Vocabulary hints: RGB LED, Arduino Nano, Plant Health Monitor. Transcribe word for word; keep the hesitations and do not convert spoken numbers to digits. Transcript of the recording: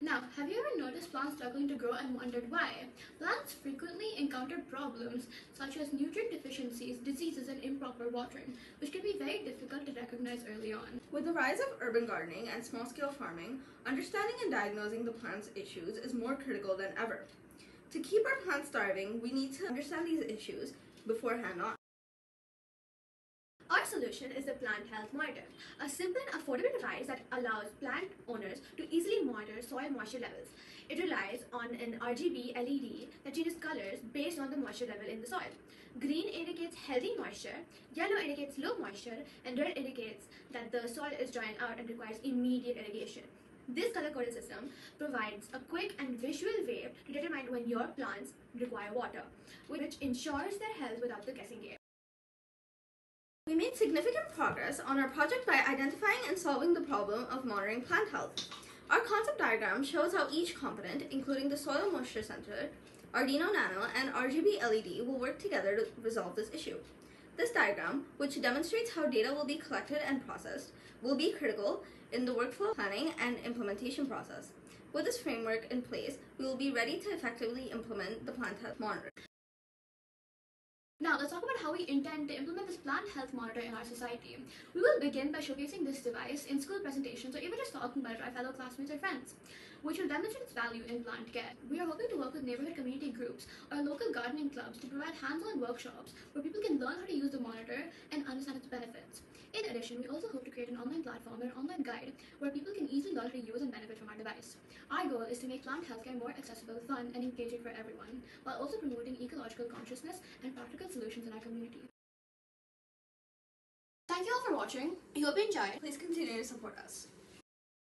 Now, have you ever noticed plants struggling to grow and wondered why? Plants frequently encounter problems such as nutrient deficiencies, diseases, and improper watering, which can be very difficult to recognize early on. With the rise of urban gardening and small-scale farming, understanding and diagnosing the plant's issues is more critical than ever. To keep our plants thriving, we need to understand these issues beforehand on. Our solution is the Plant Health Monitor, a simple and affordable device that allows plant owners to easily monitor soil moisture levels. It relies on an R G B L E D that changes colors based on the moisture level in the soil. Green indicates healthy moisture, yellow indicates low moisture, and red indicates that the soil is drying out and requires immediate irrigation. This color-coded system provides a quick and visual way to determine when your plants require water, which ensures their health without the guessing game. We made significant progress on our project by identifying and solving the problem of monitoring plant health. Our concept diagram shows how each component, including the soil moisture sensor, Arduino Nano, and R G B L E D, will work together to resolve this issue. This diagram, which demonstrates how data will be collected and processed, will be critical in the workflow planning and implementation process. With this framework in place, we will be ready to effectively implement the Plant Health Monitor. Now, let's talk about how we intend to implement this Plant Health Monitor in our society. We will begin by showcasing this device in school presentations or even just talking about it to our fellow classmates or friends, which will demonstrate its value in plant care. We are hoping to work with neighborhood community groups or local gardening clubs to provide hands-on workshops where people can learn how to use the monitor and understand its benefits. In addition, we also hope to create an online platform and an online guide where people can easily learn how to use and benefit from our device. Our goal is to make plant healthcare more accessible, fun, and engaging for everyone, while also promoting ecological consciousness and practical solutions in our community. Thank you all for watching. We hope you enjoyed. Please continue to support us.